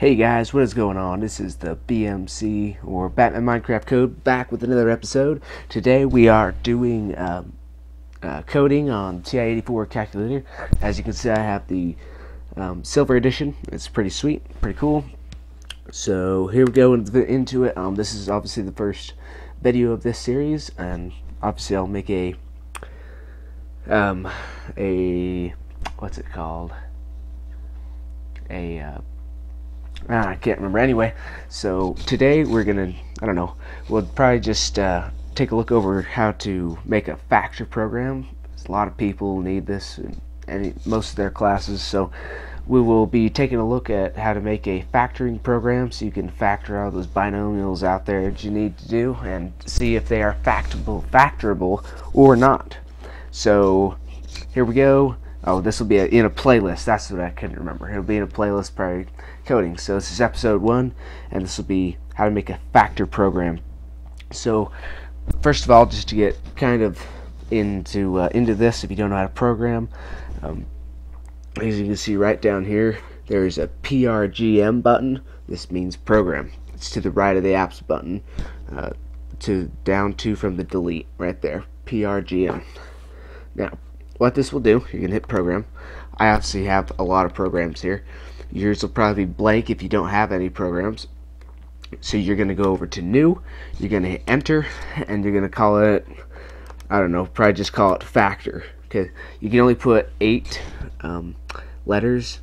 Hey guys, what is going on? This is the BMC or Batman Minecraft Code back with another episode. Today we are doing coding on TI-84 calculator. As you can see, I have the silver edition. It's pretty sweet, pretty cool. So here we go into it. This is obviously the first video of this series, and obviously I'll make a what's it called? I can't remember anyway. So today we're gonna, we'll probably just take a look over how to make a factor program. There's a lot of people need this in most of their classes, so we will be taking a look at how to make a factoring program so you can factor all those binomials out there that you need to do and see if they are factorable or not. So here we go. Oh, this will be in a playlist. That's what I couldn't remember. It'll be in a playlist, probably coding. So this is episode 1, and this will be how to make a factor program. So first of all, just to get kind of into this, if you don't know how to program, as you can see right down here, there is a PRGM button. This means program. It's to the right of the apps button, down from the delete right there. PRGM. Now, what this will do, you're gonna hit program. I obviously have a lot of programs here. Yours will probably be blank if you don't have any programs. So you're gonna go over to new, you're gonna hit enter, and you're gonna call it, probably just call it factor. Okay, you can only put 8 letters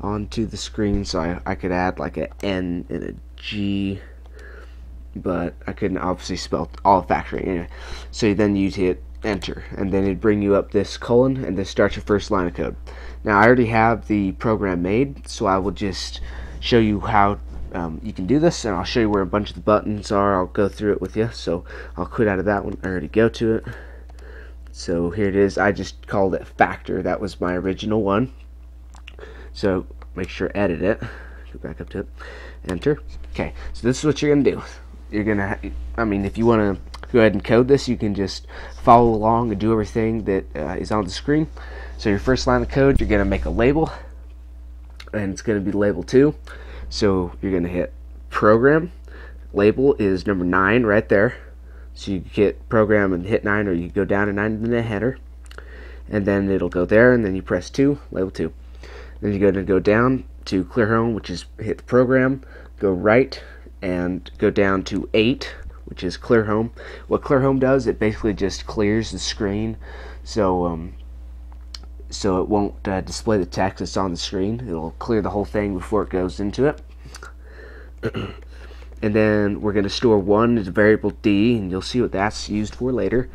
onto the screen, so I could add like an N and a G, but I couldn't obviously spell all factoring anyway. So then you hit enter, and then it'd bring you up this colon, and this starts your first line of code. Now I already have the program made, so I will just show you how you can do this, and I'll show you where a bunch of the buttons are. I'll go through it with you, so I'll quit out of that one. I already go to it. So here it is. I just called it factor. That was my original one. So make sure edit it. Go back up to it. Enter. Okay, so this is what you're gonna do. You're gonna, if you wanna go ahead and code this, you can just follow along and do everything that is on the screen. So your first line of code, you're gonna make a label, and it's gonna be label 2. So you're gonna hit program. Label is number 9 right there. So you hit program and hit 9, or you go down to 9 in the header, and then it'll go there, and then you press 2, label 2. Then you're gonna go down to clear home, which is hit the program, go right, and go down to 8, which is clear home. What clear home does, it basically just clears the screen, so it won't display the text that's on the screen. It'll clear the whole thing before it goes into it. And then we're going to store 1 as a variable D, and you'll see what that's used for later.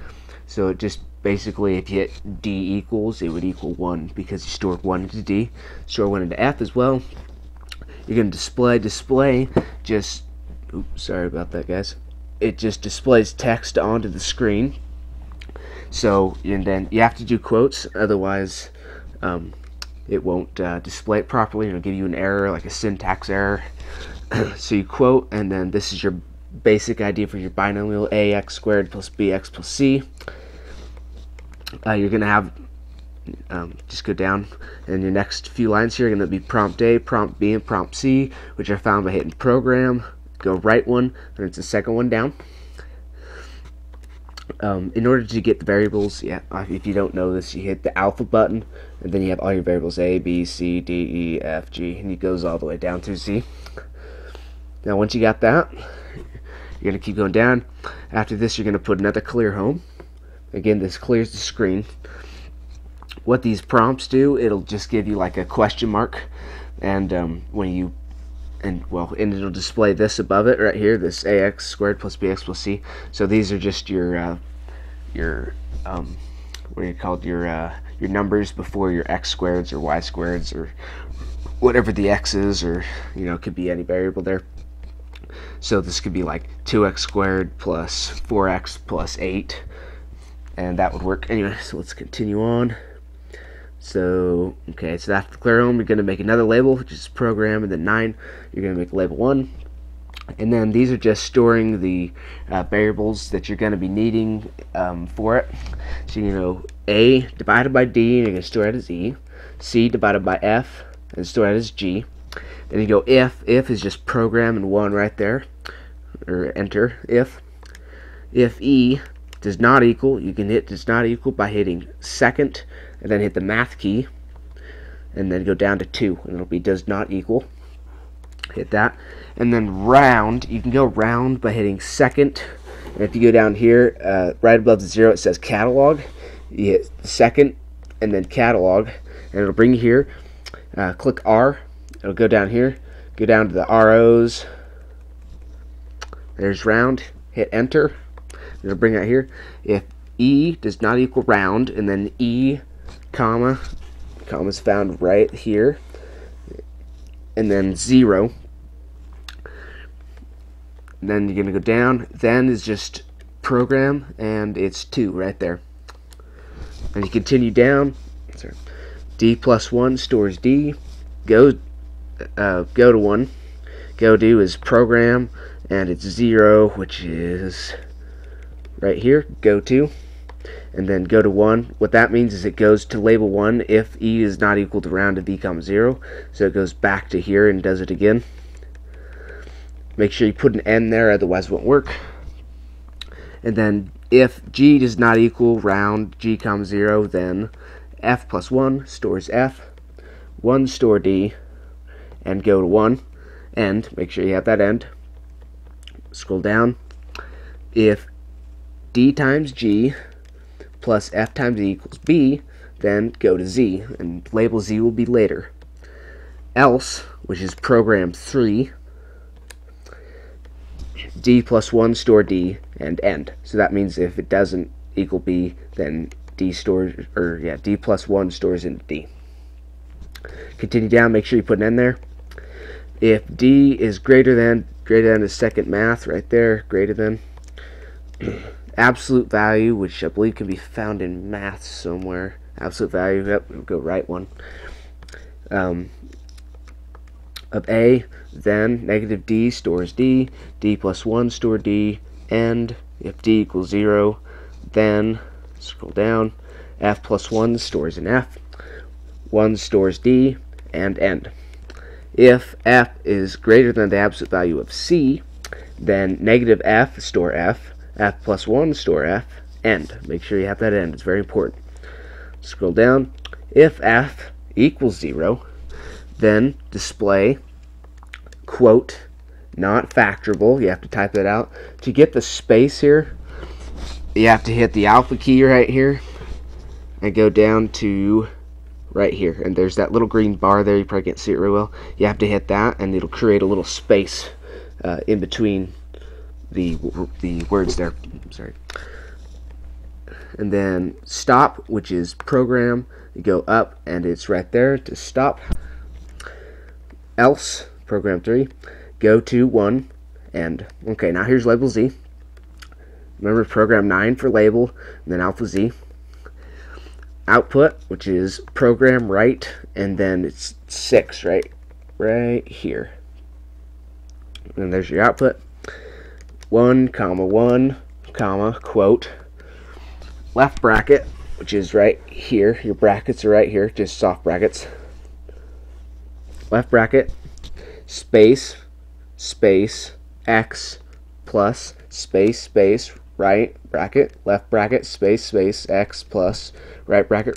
So it just basically, if you hit D equals, it would equal 1 because you stored 1 into D. Store 1 into F as well. You're going to display just, oops, sorry about that guys. It just displays text onto the screen. So, and then you have to do quotes, otherwise it won't display it properly. It'll give you an error, like a syntax error. So you quote, and then this is your basic idea for your binomial, ax² + bx + c. You're gonna have just go down, and your next few lines here are gonna be prompt A, prompt B, and prompt C, which are found by hitting program. Go right 1, and it's the second one down. In order to get the variables, if you don't know this, you hit the alpha button, and then you have all your variables A, B, C, D, E, F, G, and it goes all the way down to Z. Now once you got that, you're going to keep going down. After this, you're going to put another clear home. Again, this clears the screen. What these prompts do, it'll just give you like a question mark, and and it'll display this above it right here, this ax² + bx + c. So these are just your your numbers before your x² or y² or whatever the x is, or it could be any variable there. So this could be like 2x² + 4x + 8, and that would work anyway. So let's continue on. So, okay, so after the clear home, you're going to make another label, which is program, and then 9, you're going to make label 1. And then these are just storing the variables that you're going to be needing for it. So, A divided by D, and you're going to store it as E. C divided by F, and store it as G. Then you go if is just program and 1 right there, or enter. If E does not equal, you can hit does not equal by hitting second and then hit the math key and then go down to 2 and it'll be does not equal. Hit that, and then round, you can go round by hitting second, and if you go down here right above the 0 it says catalog, you hit second and then catalog and it'll bring you here. Click R, it'll go down here, go down to the ROs, there's round, hit enter, it'll bring out here if E does not equal round, and then E comma is found right here, and then 0. And then you're going to go down, then is just program and it's 2 right there. And you continue down. Sorry. D plus 1 stores D, go to 1, go to is program and it's 0, which is right here, go to, and then go to 1. What that means is it goes to label 1 if E is not equal to round of E, 0. So it goes back to here and does it again. Make sure you put an N there, otherwise it won't work. And then if G does not equal round G, 0, then F plus 1 stores F, 1 store D, and go to 1. End. Make sure you have that end. Scroll down. If D times G plus F times E equals B, then go to Z, and label Z will be later. Else, which is program 3, D plus 1 store D and end. So that means if it doesn't equal B, then D plus 1 stores into D. Continue down, make sure you put an N there. If D is greater than is second math right there, greater than. Absolute value, which I believe can be found in math somewhere. Absolute value, yep, we'll go right one. Of A, then negative D stores D, D plus 1 store D, and if D equals 0, then scroll down, F plus 1 stores an F, 1 stores D, and end. If F is greater than the absolute value of C, then negative F store F, F plus 1 store F, end. Make sure you have that end, it's very important. Scroll down. If F equals 0, then display quote not factorable. You have to type that out. To get the space here, you have to hit the alpha key right here and go down to right here, and there's that little green bar there, you probably can't see it real well. You have to hit that and it'll create a little space in between the words there. I'm sorry. And then stop, which is program, you go up and it's right there to stop. Else, program 3, go to 1, end. Okay, now here's label Z. Remember program 9 for label, and then alpha Z. Output, which is program right, and then it's 6 right here, and there's your output. 1, 1, quote, left bracket, which is right here. Your brackets are right here, just soft brackets. Left bracket, space, space, X, plus, space, space, right bracket, left bracket, space, space, X, plus, right bracket,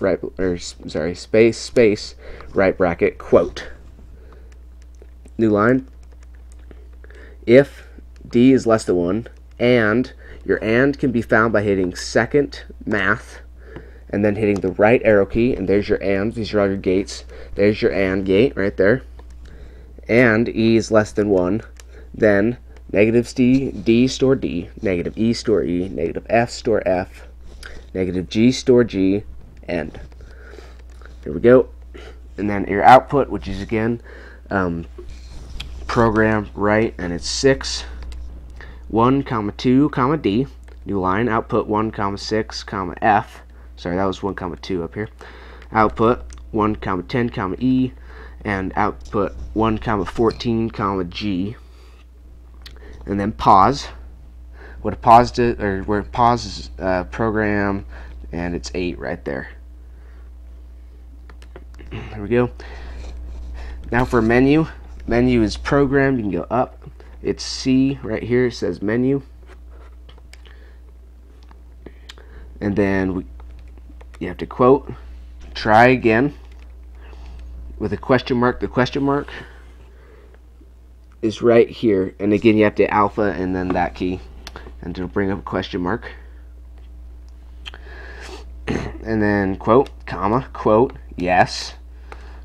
space, space, right bracket, quote. New line. If D is less than 1, and your and can be found by hitting second math and then hitting the right arrow key, and there's your and. These are all your gates. There's your and gate right there. And E is less than 1, then negative D store D, negative E store E, negative F store F, negative G store G, end. Here we go. And then your output, which is again program right, and it's 6. 1, 2, D, new line, output 1, 6, F, sorry, that was 1, 2 up here, output 1, 10, E, and output 1, 14, G, and then pause. What a pause does, or where pause is program, and it's 8 right there. There we go. Now for menu, Menu is programmed. You can go up. It's C right here. It says menu. And then you have to quote, try again, with a question mark. The question mark is right here. And again, you have to alpha and then that key. And to bring up a question mark. And then quote, yes,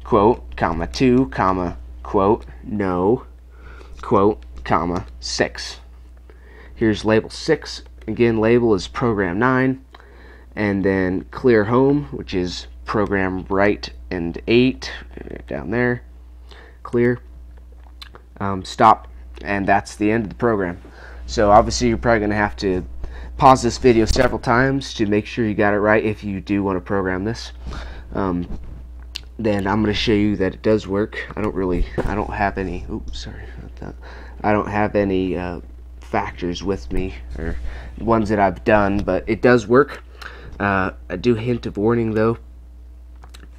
quote, comma, 2, comma, quote, no, quote, comma, 6. Here's label 6. Again, label is program 9. And then clear home, which is program right and 8, down there, clear, stop, and that's the end of the program. So obviously you're probably going to have to pause this video several times to make sure you got it right if you do want to program this. Then I'm going to show you that it does work. I don't have any, oops, sorry about that. I don't have any factors with me or ones that I've done, but it does work. I do hint of warning though.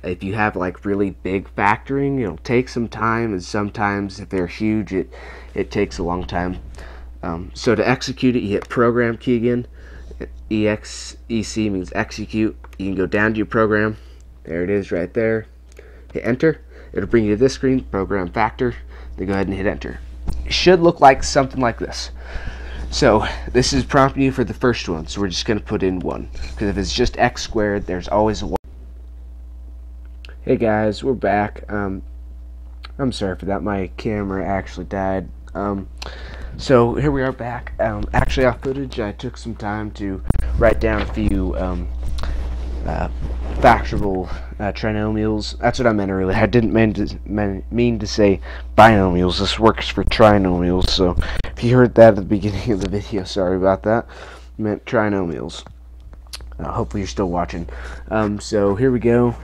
If you have like really big factoring, it'll take some time, and sometimes if they're huge, it takes a long time. So to execute it, you hit program key again. EC means execute. You can go down to your program. There it is right there. Hit enter. It'll bring you to this screen, program factor. Then go ahead and hit enter. It should look like something like this. So this is prompting you for the first one. So we're just going to put in 1. Because if it's just x squared, there's always a 1. Hey guys, we're back. I'm sorry for that. My camera actually died. So here we are back. Actually, off footage, I took some time to write down a few factorable trinomials. That's what I meant earlier. I didn't mean to say binomials. This works for trinomials. So if you heard that at the beginning of the video, sorry about that. I meant trinomials. Hopefully you're still watching. So here we go.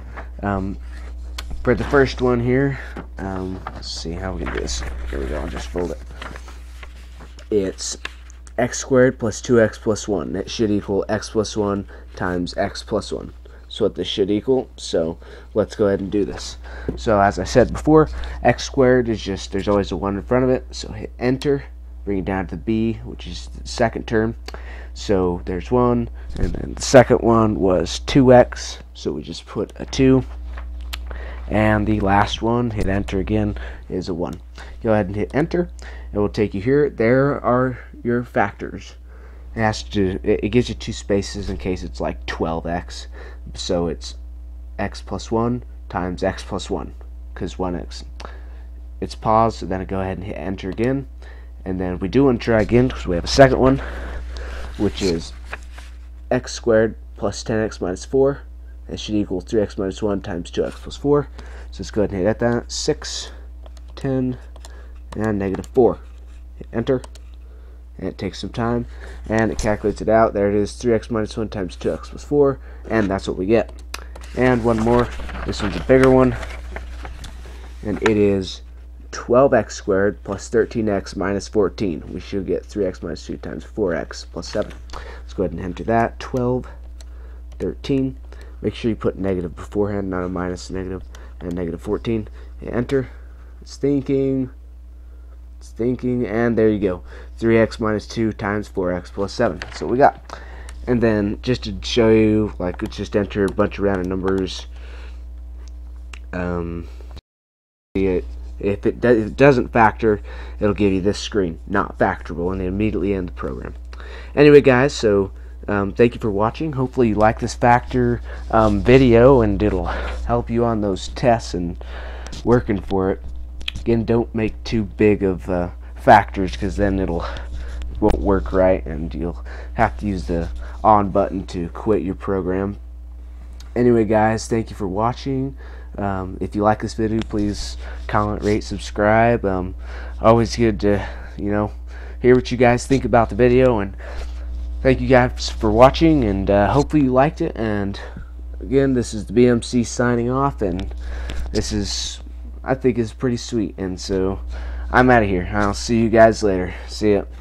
For the first one here, let's see how we can do this. Here we go. I'll just fold it. It's x squared plus 2x plus 1. That should equal x plus 1 times x plus 1. So what this should equal. So let's go ahead and do this. So as I said before, x squared is just, there's always a 1 in front of it. So hit enter, bring it down to the b, which is the second term. So there's 1, and then the second one was 2x. So we just put a 2. And the last one, hit enter again, is a 1. Go ahead and hit enter. It will take you here. There are your factors. It gives you 2 spaces in case it's like 12x. So it's x plus 1 times x plus 1, because 1x. It's paused, so then I go ahead and hit enter again. And then we do want to try again, because we have a second one, which is x squared plus 10x minus 4. That should equal 3x minus 1 times 2x plus 4. So let's go ahead and hit that. 6, 10, and negative 4. Hit enter. And it takes some time. And it calculates it out. There it is. 3x minus 1 times 2x plus 4. And that's what we get. And one more. This one's a bigger one. And it is 12x squared plus 13x minus 14. We should get 3x minus 2 times 4x plus 7. Let's go ahead and enter that. 12, 13. Make sure you put negative beforehand, not a minus, negative, and negative 14. Hit enter. It's thinking, and there you go. 3x minus 2 times 4x plus 7. That's what we got. And then, just to show you, like, let's just enter a bunch of random numbers. If it doesn't factor, it'll give you this screen, not factorable, and they immediately end the program. Anyway, guys, so... thank you for watching. Hopefully you like this factor video, and it'll help you on those tests and working for it. Again, don't make too big of factors, because then it won't work right, and you'll have to use the on button to quit your program. Anyway guys, thank you for watching. If you like this video, please comment, rate, subscribe. Always good to hear what you guys think about the video, and thank you guys for watching, and hopefully you liked it. And again, this is the BMC signing off, and this is, I think, is pretty sweet. And so I'm out of here. I'll see you guys later. See ya.